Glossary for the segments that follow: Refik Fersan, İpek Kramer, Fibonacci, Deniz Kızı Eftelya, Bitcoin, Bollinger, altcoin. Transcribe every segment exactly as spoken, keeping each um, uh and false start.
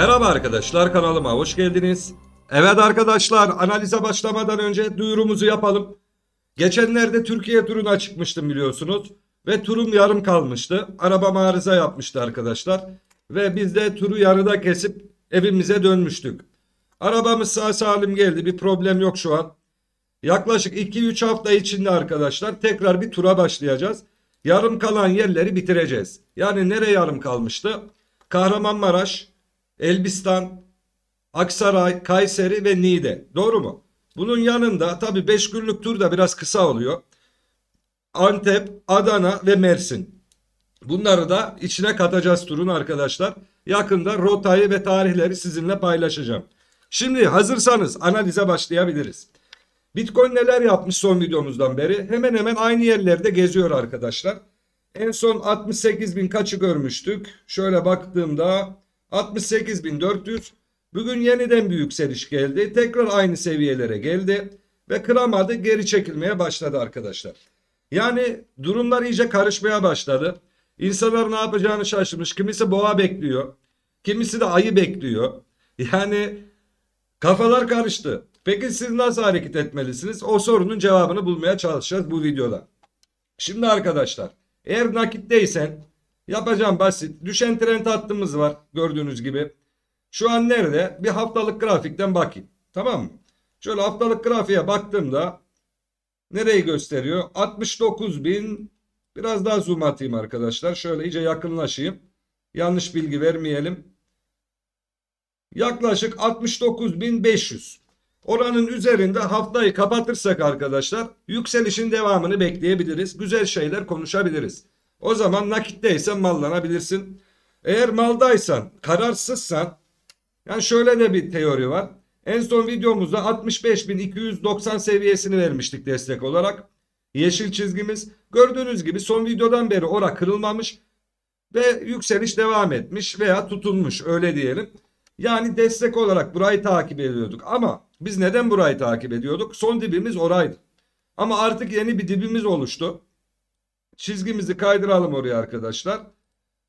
Merhaba arkadaşlar, kanalıma hoş geldiniz. Evet arkadaşlar, analize başlamadan önce duyurumuzu yapalım. Geçenlerde Türkiye turuna çıkmıştım biliyorsunuz ve turum yarım kalmıştı. Arabam arıza yapmıştı arkadaşlar ve biz de turu yarıda kesip evimize dönmüştük. Arabamız sağ salim geldi, bir problem yok şu an. Yaklaşık iki üç hafta içinde arkadaşlar tekrar bir tura başlayacağız. Yarım kalan yerleri bitireceğiz. Yani nereye yarım kalmıştı? Kahramanmaraş, Elbistan, Aksaray, Kayseri ve Niğde. Doğru mu? Bunun yanında tabii beş günlük tur da biraz kısa oluyor. Antep, Adana ve Mersin. Bunları da içine katacağız turun arkadaşlar. Yakında rotayı ve tarihleri sizinle paylaşacağım. Şimdi hazırsanız analize başlayabiliriz. Bitcoin neler yapmış son videomuzdan beri? Hemen hemen aynı yerlerde geziyor arkadaşlar. En son altmış sekiz bin kaçı görmüştük? Şöyle baktığımda altmış sekiz bin dört yüz. Bugün yeniden bir yükseliş geldi. Tekrar aynı seviyelere geldi ve kıramadı, geri çekilmeye başladı arkadaşlar. Yani durumlar iyice karışmaya başladı. İnsanlar ne yapacağını şaşırmış. Kimisi boğa bekliyor, kimisi de ayı bekliyor. Yani kafalar karıştı. Peki siz nasıl hareket etmelisiniz? O sorunun cevabını bulmaya çalışacağız bu videoda. Şimdi arkadaşlar, eğer nakitteysen yapacağım basit. Düşen trend hattımız var gördüğünüz gibi. Şu an nerede? Bir haftalık grafikten bakayım. Tamam mı? Şöyle haftalık grafiğe baktığımda nereyi gösteriyor? altmış dokuz bin. Biraz daha zoom atayım arkadaşlar. Şöyle iyice yakınlaşayım. Yanlış bilgi vermeyelim. Yaklaşık altmış dokuz bin beş yüz. Oranın üzerinde haftayı kapatırsak arkadaşlar yükselişin devamını bekleyebiliriz. Güzel şeyler konuşabiliriz. O zaman nakitteysen mallanabilirsin. Eğer maldaysan, kararsızsan, yani şöyle de bir teori var. En son videomuzda altmış beş bin iki yüz doksan seviyesini vermiştik destek olarak. Yeşil çizgimiz. Gördüğünüz gibi son videodan beri ora kırılmamış ve yükseliş devam etmiş veya tutulmuş, öyle diyelim. Yani destek olarak burayı takip ediyorduk ama biz neden burayı takip ediyorduk? Son dibimiz oraydı. Ama artık yeni bir dibimiz oluştu. Çizgimizi kaydıralım oraya arkadaşlar.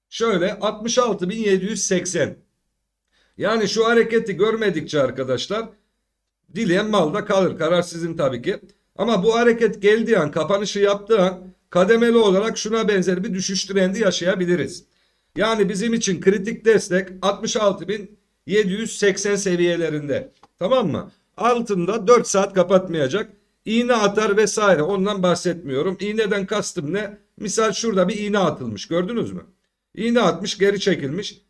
Şöyle altmış altı bin yedi yüz seksen. Yani şu hareketi görmedikçe arkadaşlar dileyen malda kalır. Karar sizin tabii ki. Ama bu hareket geldiği an, kapanışı yaptığı an kademeli olarak şuna benzer bir düşüş trendi yaşayabiliriz. Yani bizim için kritik destek altmış altı bin yedi yüz seksen seviyelerinde. Tamam mı? Altında dört saat kapatmayacak. İğne atar vesaire, ondan bahsetmiyorum. İğneden kastım ne? Misal şurada bir iğne atılmış. Gördünüz mü? İğne atmış, geri çekilmiş.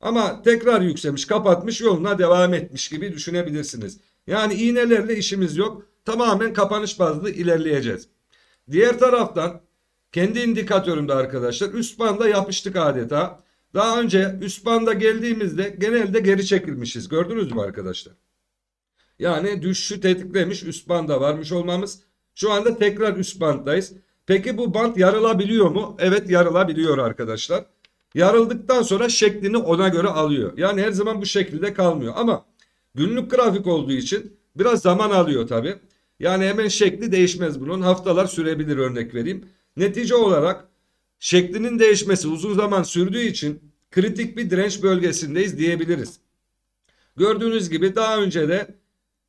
Ama tekrar yükselmiş, kapatmış, yoluna devam etmiş gibi düşünebilirsiniz. Yani iğnelerle işimiz yok. Tamamen kapanış bazlı ilerleyeceğiz. Diğer taraftan kendi indikatörümde arkadaşlar üst banda yapıştık adeta. Daha önce üst banda geldiğimizde genelde geri çekilmişiz. Gördünüz mü arkadaşlar? Yani düşüşü tetiklemiş üst banda varmış olmamız. Şu anda tekrar üst banttayız. Peki bu bant yarılabiliyor mu? Evet, yarılabiliyor arkadaşlar. Yarıldıktan sonra şeklini ona göre alıyor. Yani her zaman bu şekilde kalmıyor ama günlük grafik olduğu için biraz zaman alıyor tabi. Yani hemen şekli değişmez bunun. Haftalar sürebilir, örnek vereyim. Netice olarak şeklinin değişmesi uzun zaman sürdüğü için kritik bir direnç bölgesindeyiz diyebiliriz. Gördüğünüz gibi daha önce de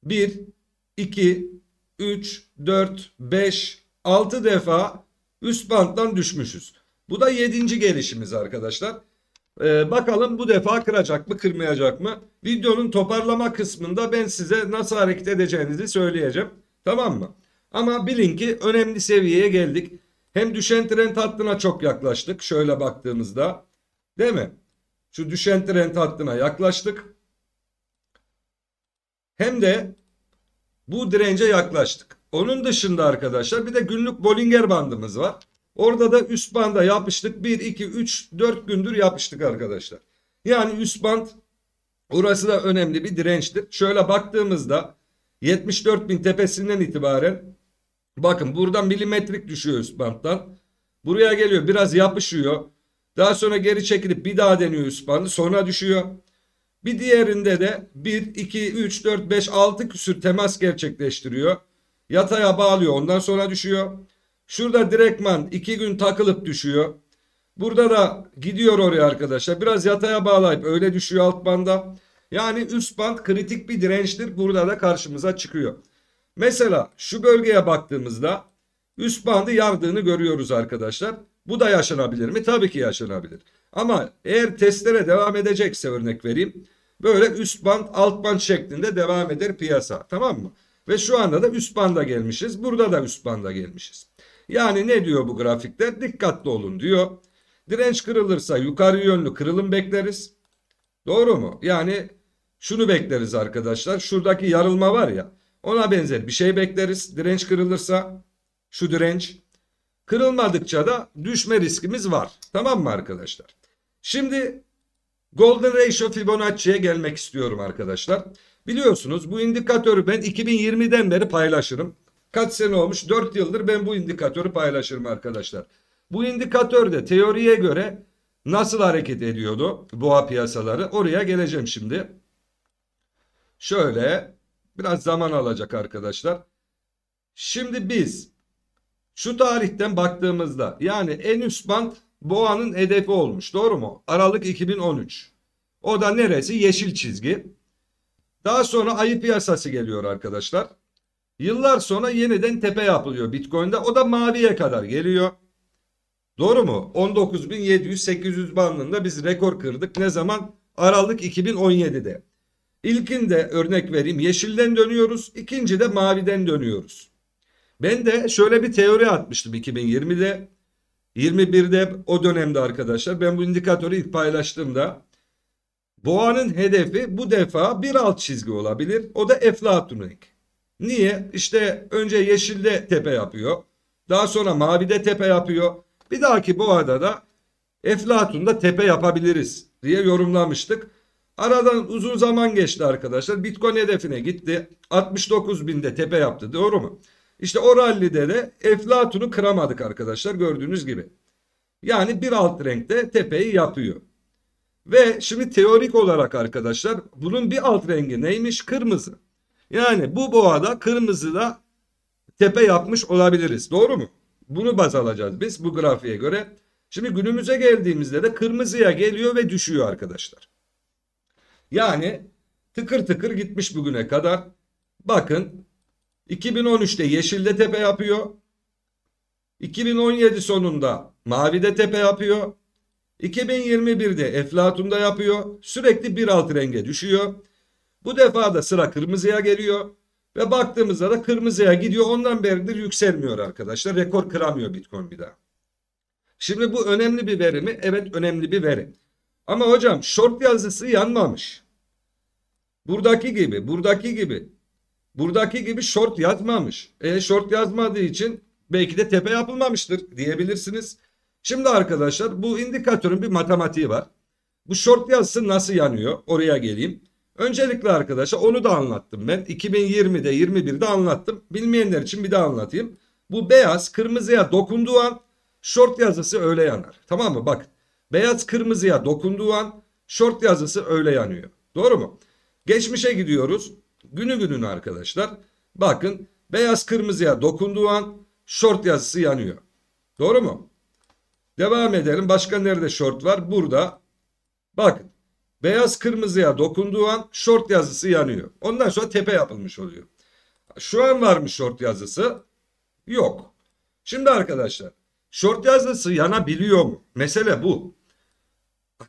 bir, iki, üç, dört, beş, altı defa üst banttan düşmüşüz. Bu da yedinci gelişimiz arkadaşlar. Ee, bakalım bu defa kıracak mı, kırmayacak mı? Videonun toparlama kısmında ben size nasıl hareket edeceğinizi söyleyeceğim. Tamam mı? Ama bilin ki önemli seviyeye geldik. Hem düşen trend hattına çok yaklaştık. Şöyle baktığımızda, değil mi? Şu düşen trend hattına yaklaştık. Hem de bu dirence yaklaştık. Onun dışında arkadaşlar bir de günlük Bollinger bandımız var. Orada da üst banda yapıştık. bir, iki, üç, dört gündür yapıştık arkadaşlar. Yani üst band, orası da önemli bir dirençtir. Şöyle baktığımızda yetmiş dört bin tepesinden itibaren bakın buradan milimetrik düşüyor üst bandtan. Buraya geliyor, biraz yapışıyor. Daha sonra geri çekilip bir daha deniyor üst bandı. Sonra düşüyor. Bir diğerinde de bir, iki, üç, dört, beş, altı küsür temas gerçekleştiriyor. Yataya bağlıyor, ondan sonra düşüyor. Şurada direktman iki gün takılıp düşüyor. Burada da gidiyor oraya arkadaşlar. Biraz yataya bağlayıp öyle düşüyor alt banda. Yani üst band kritik bir dirençtir. Burada da karşımıza çıkıyor. Mesela şu bölgeye baktığımızda üst bandı yardığını görüyoruz arkadaşlar. Bu da yaşanabilir mi? Tabii ki yaşanabilir. Ama eğer testlere devam edecekse örnek vereyim. Böyle üst band alt band şeklinde devam eder piyasa. Tamam mı? Ve şu anda da üst banda gelmişiz. Burada da üst banda gelmişiz. Yani ne diyor bu grafikler? Dikkatli olun diyor. Direnç kırılırsa yukarı yönlü kırılım bekleriz. Doğru mu? Yani şunu bekleriz arkadaşlar. Şuradaki yarılma var ya. Ona benzer bir şey bekleriz. Direnç kırılırsa şu direnç. Kırılmadıkça da düşme riskimiz var. Tamam mı arkadaşlar? Şimdi Golden Ratio Fibonacci'ye gelmek istiyorum arkadaşlar. Biliyorsunuz bu indikatörü ben iki bin yirmiden beri paylaşırım. Kaç sene olmuş? dört yıldır ben bu indikatörü paylaşırım arkadaşlar. Bu indikatör de teoriye göre nasıl hareket ediyordu boğa piyasaları? Oraya geleceğim şimdi. Şöyle biraz zaman alacak arkadaşlar. Şimdi biz şu tarihten baktığımızda yani en üst band boğanın hedefi olmuş. Doğru mu? Aralık iki bin on üç. O da neresi? Yeşil çizgi. Daha sonra ayı piyasası geliyor arkadaşlar. Yıllar sonra yeniden tepe yapılıyor Bitcoin'de. O da maviye kadar geliyor. Doğru mu? on dokuz bin yedi yüz sekiz yüz bandında biz rekor kırdık. Ne zaman? Aralık iki bin on yedide. İlkinde örnek vereyim. Yeşilden dönüyoruz. İkinci de maviden dönüyoruz. Ben de şöyle bir teori atmıştım iki bin yirmide. yirmi birde o dönemde arkadaşlar. Ben bu indikatörü ilk paylaştığımda. Boğanın hedefi bu defa bir alt çizgi olabilir. O da Eflatunik. Niye? İşte önce yeşilde tepe yapıyor. Daha sonra mavide tepe yapıyor. Bir dahaki boğada da Eflatun'da tepe yapabiliriz diye yorumlamıştık. Aradan uzun zaman geçti arkadaşlar. Bitcoin hedefine gitti. altmış dokuz binde tepe yaptı. Doğru mu? İşte o rallide de Eflatun'u kıramadık arkadaşlar. Gördüğünüz gibi. Yani bir alt renkte tepeyi yapıyor. Ve şimdi teorik olarak arkadaşlar bunun bir alt rengi neymiş? Kırmızı. Yani bu boğada kırmızıda tepe yapmış olabiliriz. Doğru mu? Bunu baz alacağız biz bu grafiğe göre. Şimdi günümüze geldiğimizde de kırmızıya geliyor ve düşüyor arkadaşlar. Yani tıkır tıkır gitmiş bugüne kadar. Bakın iki bin on üçte yeşilde tepe yapıyor. iki bin on yedi sonunda mavide tepe yapıyor. iki bin yirmi birde Eflatun'da yapıyor. Sürekli bir alt renge düşüyor. Bu defa da sıra kırmızıya geliyor. Ve baktığımızda da kırmızıya gidiyor. Ondan beridir yükselmiyor arkadaşlar. Rekor kıramıyor Bitcoin bir daha. Şimdi bu önemli bir veri mi? Evet, önemli bir veri. Ama hocam short yazısı yanmamış. Buradaki gibi, buradaki gibi, buradaki gibi short yazmamış. E short yazmadığı için belki de tepe yapılmamıştır diyebilirsiniz. Şimdi arkadaşlar bu indikatörün bir matematiği var. Bu short yazısı nasıl yanıyor? Oraya geleyim. Öncelikle arkadaşlar onu da anlattım ben. iki bin yirmide yirmi birde anlattım. Bilmeyenler için bir daha anlatayım. Bu beyaz kırmızıya dokunduğu an short yazısı öyle yanar. Tamam mı? Bak, beyaz kırmızıya dokunduğu an short yazısı öyle yanıyor. Doğru mu? Geçmişe gidiyoruz. Günü günün arkadaşlar. Bakın beyaz kırmızıya dokunduğu an short yazısı yanıyor. Doğru mu? Devam edelim. Başka nerede short var? Burada. Bakın. Beyaz kırmızıya dokunduğu an short yazısı yanıyor. Ondan sonra tepe yapılmış oluyor. Şu an var mı short yazısı? Yok. Şimdi arkadaşlar short yazısı yanabiliyor mu? Mesele bu.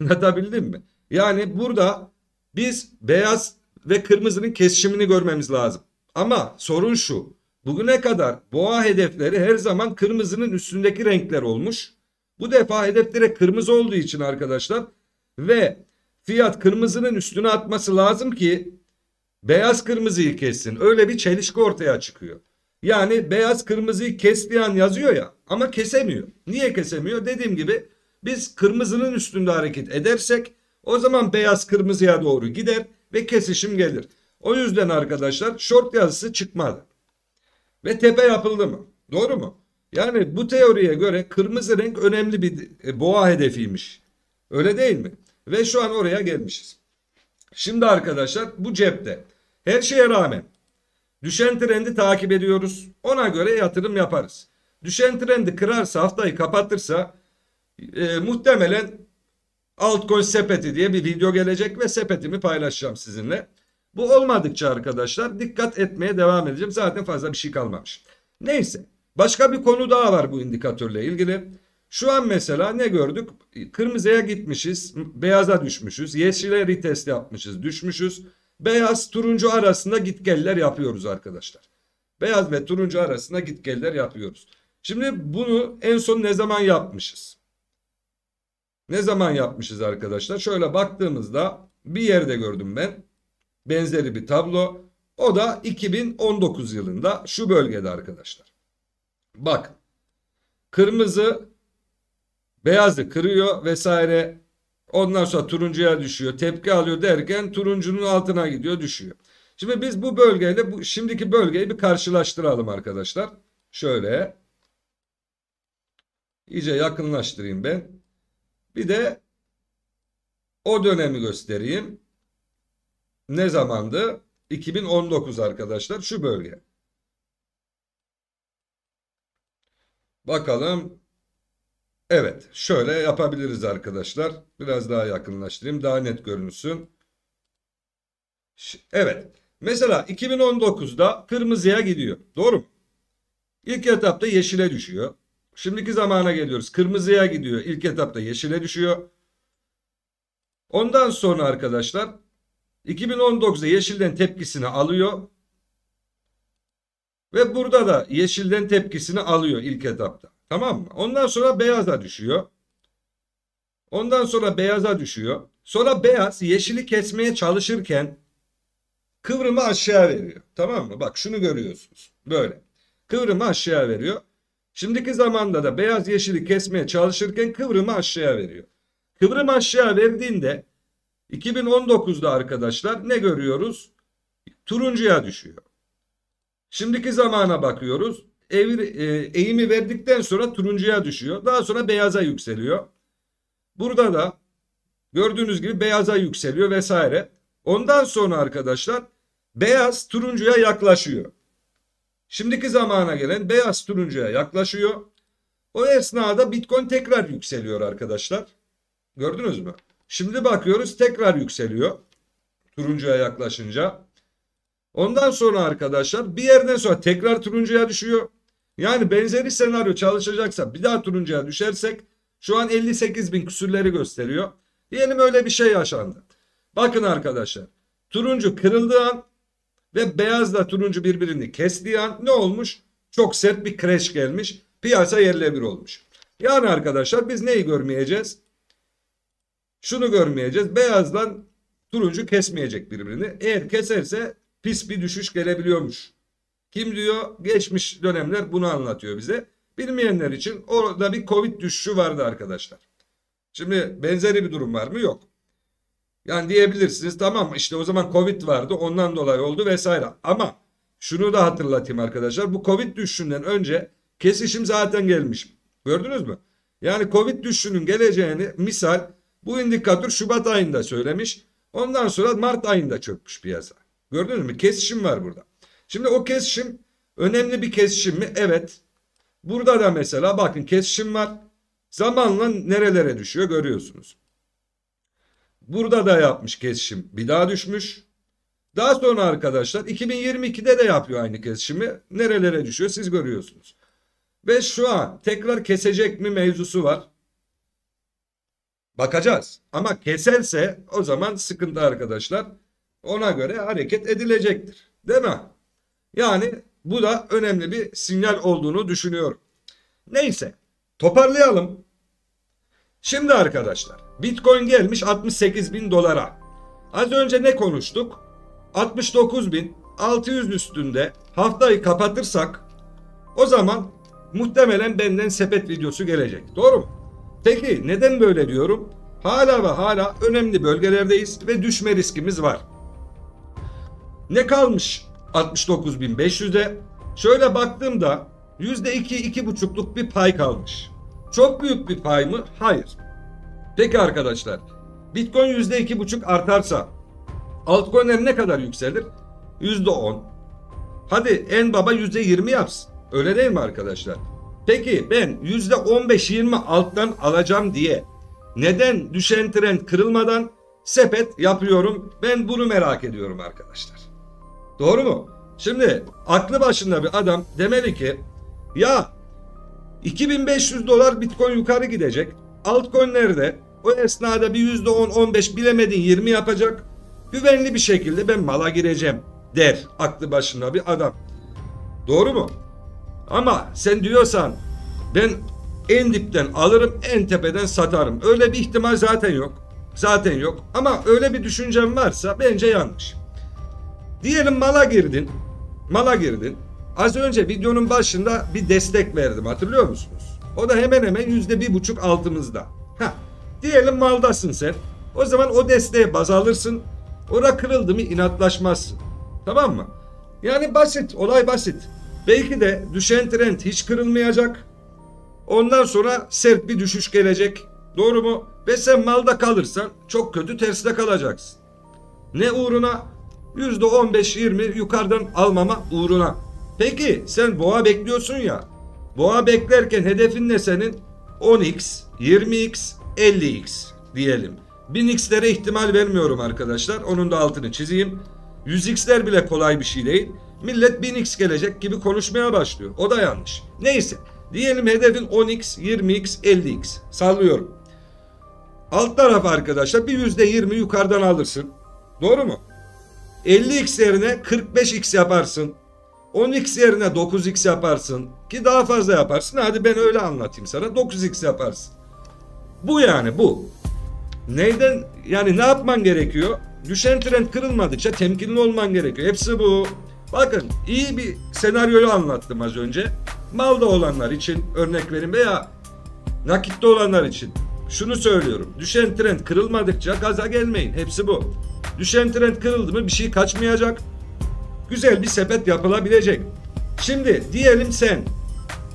Anlatabildim mi? Yani burada biz beyaz ve kırmızının kesişimini görmemiz lazım. Ama sorun şu. Bugüne kadar boğa hedefleri her zaman kırmızının üstündeki renkler olmuş. Bu defa hedef direkt kırmızı olduğu için arkadaşlar ve fiyat kırmızının üstüne atması lazım ki beyaz kırmızıyı kessin. Öyle bir çelişki ortaya çıkıyor. Yani beyaz kırmızıyı kestiği an yazıyor ya ama kesemiyor. Niye kesemiyor? Dediğim gibi biz kırmızının üstünde hareket edersek o zaman beyaz kırmızıya doğru gider ve kesişim gelir. O yüzden arkadaşlar short yazısı çıkmadı. Ve tepe yapıldı mı? Doğru mu? Yani bu teoriye göre kırmızı renk önemli bir boğa hedefiymiş. Öyle değil mi? Ve şu an oraya gelmişiz. Şimdi arkadaşlar bu cepte her şeye rağmen düşen trendi takip ediyoruz. Ona göre yatırım yaparız. Düşen trendi kırarsa, haftayı kapatırsa e, muhtemelen altcoin sepeti diye bir video gelecek ve sepetimi paylaşacağım sizinle. Bu olmadıkça arkadaşlar dikkat etmeye devam edeceğim. Zaten fazla bir şey kalmamış. Neyse, başka bir konu daha var bu indikatörle ilgili. Şu an mesela ne gördük? Kırmızıya gitmişiz, beyaza düşmüşüz, yeşile retest yapmışız, düşmüşüz. Beyaz turuncu arasında gitgeller yapıyoruz arkadaşlar. Beyaz ve turuncu arasında gitgeller yapıyoruz. Şimdi bunu en son ne zaman yapmışız? Ne zaman yapmışız arkadaşlar? Şöyle baktığımızda bir yerde gördüm ben benzeri bir tablo. O da iki bin on dokuz yılında şu bölgede arkadaşlar. Bak, kırmızı beyazı kırıyor vesaire. Ondan sonra turuncuya düşüyor, tepki alıyor derken turuncunun altına gidiyor, düşüyor. Şimdi biz bu bölgeyle bu şimdiki bölgeyi bir karşılaştıralım arkadaşlar. Şöyle iyice yakınlaştırayım ben. Bir de o dönemi göstereyim. Ne zamandı? iki bin on dokuz arkadaşlar, şu bölge. Bakalım. Evet, şöyle yapabiliriz arkadaşlar. Biraz daha yakınlaştırayım, daha net görünsün. Evet. Mesela iki bin on dokuzda kırmızıya gidiyor. Doğru mu? İlk etapta yeşile düşüyor. Şimdiki zamana geliyoruz. Kırmızıya gidiyor. İlk etapta yeşile düşüyor. Ondan sonra arkadaşlar iki bin on dokuzda yeşilden tepkisini alıyor. Ve burada da yeşilden tepkisini alıyor ilk etapta. Tamam mı? Ondan sonra beyaza düşüyor. Ondan sonra beyaza düşüyor. Sonra beyaz yeşili kesmeye çalışırken kıvrımı aşağı veriyor. Tamam mı? Bak, şunu görüyorsunuz. Böyle. Kıvrımı aşağı veriyor. Şimdiki zamanda da beyaz yeşili kesmeye çalışırken kıvrımı aşağı veriyor. Kıvrım aşağı verdiğinde iki bin on dokuzda arkadaşlar ne görüyoruz? Turuncuya düşüyor. Şimdiki zamana bakıyoruz. Ev, e, eğimi verdikten sonra turuncuya düşüyor. Daha sonra beyaza yükseliyor. Burada da gördüğünüz gibi beyaza yükseliyor vesaire. Ondan sonra arkadaşlar beyaz turuncuya yaklaşıyor. Şimdiki zamana gelen beyaz turuncuya yaklaşıyor. O esnada Bitcoin tekrar yükseliyor arkadaşlar. Gördünüz mü? Şimdi bakıyoruz tekrar yükseliyor turuncuya yaklaşınca. Ondan sonra arkadaşlar bir yerden sonra tekrar turuncuya düşüyor. Yani benzeri senaryo çalışacaksa bir daha turuncuya düşersek şu an elli sekiz bin küsürleri gösteriyor. Diyelim öyle bir şey yaşandı. Bakın arkadaşlar, turuncu kırıldığı an ve beyazla turuncu birbirini kestiği an ne olmuş? Çok sert bir crash gelmiş. Piyasa yerle bir olmuş. Yani arkadaşlar biz neyi görmeyeceğiz? Şunu görmeyeceğiz. Beyazdan turuncu kesmeyecek birbirini. Eğer keserse pis bir düşüş gelebiliyormuş. Kim diyor? Geçmiş dönemler bunu anlatıyor bize. Bilmeyenler için orada bir Covid düşüşü vardı arkadaşlar. Şimdi benzeri bir durum var mı? Yok. Yani diyebilirsiniz tamam işte o zaman Covid vardı ondan dolayı oldu vesaire. Ama şunu da hatırlatayım arkadaşlar. Bu Covid düşüşünden önce kesişim zaten gelmiş. Gördünüz mü? Yani Covid düşüşünün geleceğini misal bu indikatör Şubat ayında söylemiş. Ondan sonra Mart ayında çökmüş piyasa. Gördünüz mü? Kesişim var burada. Şimdi o kesişim önemli bir kesişim mi? Evet. Burada da mesela bakın kesişim var. Zamanla nerelere düşüyor görüyorsunuz. Burada da yapmış kesişim. Bir daha düşmüş. Daha sonra arkadaşlar iki bin yirmi ikide de yapıyor aynı kesişimi. Nerelere düşüyor siz görüyorsunuz. Ve şu an tekrar kesecek mi mevzusu var. Bakacağız. Ama keserse o zaman sıkıntı arkadaşlar. Ona göre hareket edilecektir. Değil mi? Yani bu da önemli bir sinyal olduğunu düşünüyorum. Neyse, toparlayalım. Şimdi arkadaşlar Bitcoin gelmiş altmış sekiz bin dolara. Az önce ne konuştuk? altmış dokuz bin altı yüz üstünde haftayı kapatırsak o zaman muhtemelen benden sepet videosu gelecek. Doğru mu? Peki neden böyle diyorum? Hala ve hala önemli bölgelerdeyiz ve düşme riskimiz var. Ne kalmış altmış dokuz bin beş yüz'e? Şöyle baktığımda yüzde iki iki buçukluk bir pay kalmış. Çok büyük bir pay mı? Hayır. Peki arkadaşlar Bitcoin yüzde iki buçuk artarsa altcoin'ler ne kadar yükselir? yüzde on. Hadi en baba yüzde yirmi yapsın. Öyle değil mi arkadaşlar? Peki ben yüzde on beş yirmi alttan alacağım diye neden düşen trend kırılmadan sepet yapıyorum? Ben bunu merak ediyorum arkadaşlar. Doğru mu? Şimdi aklı başında bir adam demeli ki ya iki bin beş yüz dolar Bitcoin yukarı gidecek. Altcoin nerede? O esnada bir yüzde on on beş bilemedin yirmi yapacak. Güvenli bir şekilde ben mala gireceğim der aklı başında bir adam. Doğru mu? Ama sen diyorsan ben en dipten alırım, en tepeden satarım. Öyle bir ihtimal zaten yok. Zaten yok. Ama öyle bir düşüncem varsa bence yanlış. Diyelim mala girdin. Mala girdin. Az önce videonun başında bir destek verdim, hatırlıyor musunuz? O da hemen hemen yüzde bir buçuk altımızda. Heh. Diyelim maldasın sen. O zaman o desteğe baz alırsın. Orada kırıldı mı inatlaşmazsın. Tamam mı? Yani basit. Olay basit. Belki de düşen trend hiç kırılmayacak. Ondan sonra sert bir düşüş gelecek. Doğru mu? Ve sen malda kalırsan çok kötü terste kalacaksın. Ne uğruna? yüzde on beş yirmi yukarıdan almama uğruna. Peki sen boğa bekliyorsun ya. Boğa beklerken hedefin ne senin? on x, yirmi x, elli x diyelim. bin x'lere ihtimal vermiyorum arkadaşlar. Onun da altını çizeyim. yüz x'ler bile kolay bir şey değil. Millet bin x gelecek gibi konuşmaya başlıyor. O da yanlış. Neyse. Diyelim hedefin on x, yirmi x, elli x. Sallıyorum. Alt taraf arkadaşlar bir yüzde yirmi yukarıdan alırsın. Doğru mu? elli x yerine kırk beş x yaparsın. on x yerine dokuz x yaparsın. Ki daha fazla yaparsın. Hadi ben öyle anlatayım sana. dokuz x yaparsın. Bu yani bu. Neyden yani ne yapman gerekiyor? Düşen trend kırılmadıkça temkinli olman gerekiyor. Hepsi bu. Bakın iyi bir senaryoyu anlattım az önce. Malda olanlar için örnek verin veya nakitte olanlar için. Şunu söylüyorum. Düşen trend kırılmadıkça gaza gelmeyin. Hepsi bu. Düşen trend kırıldı mı bir şey kaçmayacak. Güzel bir sepet yapılabilecek. Şimdi diyelim sen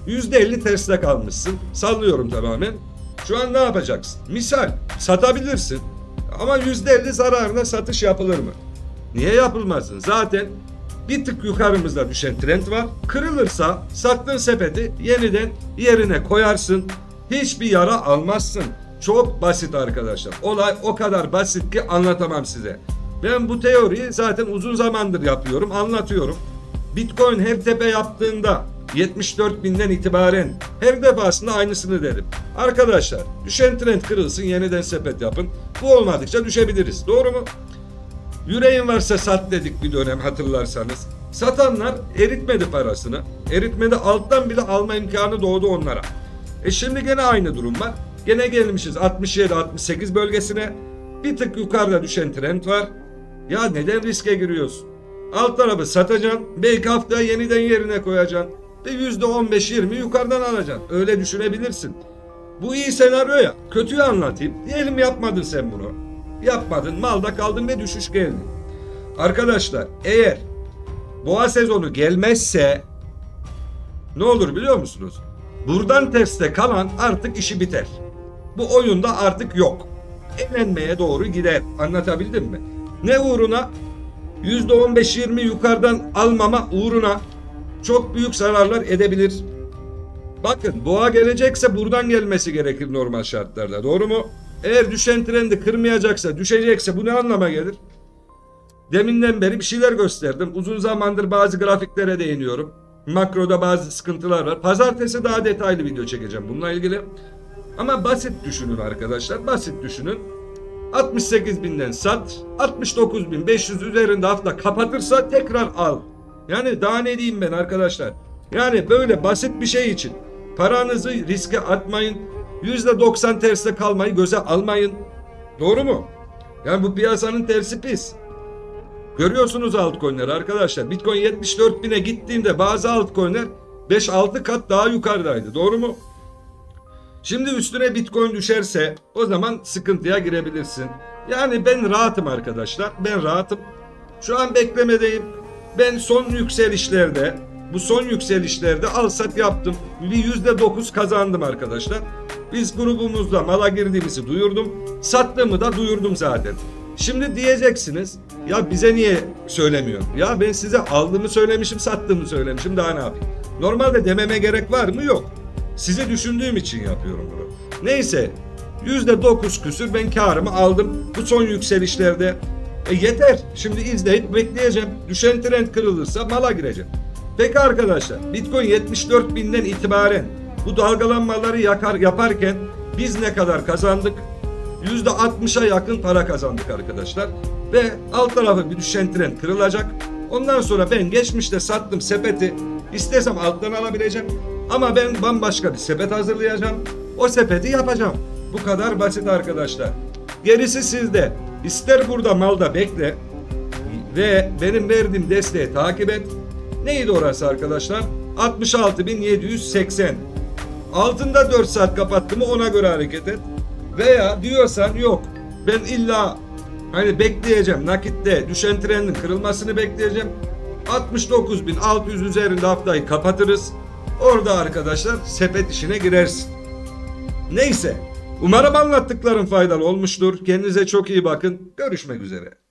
yüzde elli terste kalmışsın. Sallıyorum tamamen. Şu an ne yapacaksın? Misal satabilirsin. Ama yüzde elli zararına satış yapılır mı? Niye yapılmazsın? Zaten bir tık yukarımızda düşen trend var. Kırılırsa sattığın sepeti yeniden yerine koyarsın. Hiçbir yara almazsın. Çok basit arkadaşlar. Olay o kadar basit ki anlatamam size. Ben bu teoriyi zaten uzun zamandır yapıyorum, anlatıyorum. Bitcoin her tepe yaptığında yetmiş dört binden itibaren her defasında aynısını dedim. Arkadaşlar düşen trend kırılsın, yeniden sepet yapın. Bu olmadıkça düşebiliriz. Doğru mu? Yüreğin varsa sat dedik bir dönem, hatırlarsanız. Satanlar eritmedi parasını. Eritmedi, alttan bile alma imkanı doğdu onlara. E şimdi gene aynı durum var. Gene gelmişiz altmış yedi altmış sekiz bölgesine. Bir tık yukarıda düşen trend var. Ya neden riske giriyorsun? Alt tarafı satacaksın. Belki haftaya yeniden yerine koyacaksın. Ve yüzde on beş yirmi yukarıdan alacaksın. Öyle düşünebilirsin. Bu iyi senaryo ya. Kötüyü anlatayım. Diyelim yapmadın sen bunu. Yapmadın. Malda kaldın ve düşüş geldi. Arkadaşlar eğer boğa sezonu gelmezse ne olur biliyor musunuz? Buradan terste kalan artık işi biter. Bu oyunda artık yok. Elenmeye doğru gider. Anlatabildim mi? Ne uğruna? yüzde on beş yirmi yukarıdan almama uğruna çok büyük zararlar edebilir. Bakın boğa gelecekse buradan gelmesi gerekir normal şartlarda. Doğru mu? Eğer düşen trendi kırmayacaksa, düşecekse bu ne anlama gelir? Deminden beri bir şeyler gösterdim. Uzun zamandır bazı grafiklere değiniyorum. Makroda bazı sıkıntılar var. Pazartesi daha detaylı video çekeceğim bununla ilgili. Ama basit düşünün arkadaşlar. Basit düşünün. altmış sekiz binden sat. altmış dokuz bin beş yüz üzerinde hafta kapatırsa tekrar al. Yani daha ne diyeyim ben arkadaşlar. Yani böyle basit bir şey için paranızı riske atmayın. yüzde doksan terste kalmayı göze almayın. Doğru mu? Yani bu piyasanın tersi pis. Görüyorsunuz altcoin'leri arkadaşlar. Bitcoin yetmiş dört bine gittiğinde bazı altcoin'ler beş altı kat daha yukarıdaydı. Doğru mu? Şimdi üstüne Bitcoin düşerse o zaman sıkıntıya girebilirsin. Yani ben rahatım arkadaşlar. Ben rahatım. Şu an beklemedeyim. Ben son yükselişlerde, bu son yükselişlerde al sat yaptım. Bir yüzde dokuz kazandım arkadaşlar. Biz grubumuzda mala girdiğimizi duyurdum. Sattığımı da duyurdum zaten. Şimdi diyeceksiniz ya bize niye söylemiyor? Ya ben size aldığımı söylemişim, sattığımı söylemişim, daha ne yapayım? Normalde dememe gerek var mı? Yok. Size düşündüğüm için yapıyorum bunu. Neyse yüzde dokuz küsür ben karımı aldım bu son yükselişlerde. E yeter. Şimdi izleyip bekleyeceğim. Düşen trend kırılırsa mala gireceğim. Peki arkadaşlar, Bitcoin yetmiş dört binden itibaren bu dalgalanmaları yakar, yaparken biz ne kadar kazandık? yüzde altmışa yakın para kazandık arkadaşlar. Ve alt tarafı bir düşen trend kırılacak. Ondan sonra ben geçmişte sattım sepeti. İstesem alttan alabileceğim. Ama ben bambaşka bir sepet hazırlayacağım. O sepeti yapacağım. Bu kadar basit arkadaşlar. Gerisi sizde. İster burada malda bekle ve benim verdiğim desteği takip et. Neydi orası arkadaşlar? altmış altı bin yedi yüz seksen. Altında dört saat kapattı mı ona göre hareket et. Veya diyorsan yok, ben illa hani bekleyeceğim, nakitte düşen trendin kırılmasını bekleyeceğim. altmış dokuz bin altı yüz üzerinde haftayı kapatırız. Orada arkadaşlar sepet işine girersin. Neyse. Umarım anlattıklarım faydalı olmuştur. Kendinize çok iyi bakın. Görüşmek üzere.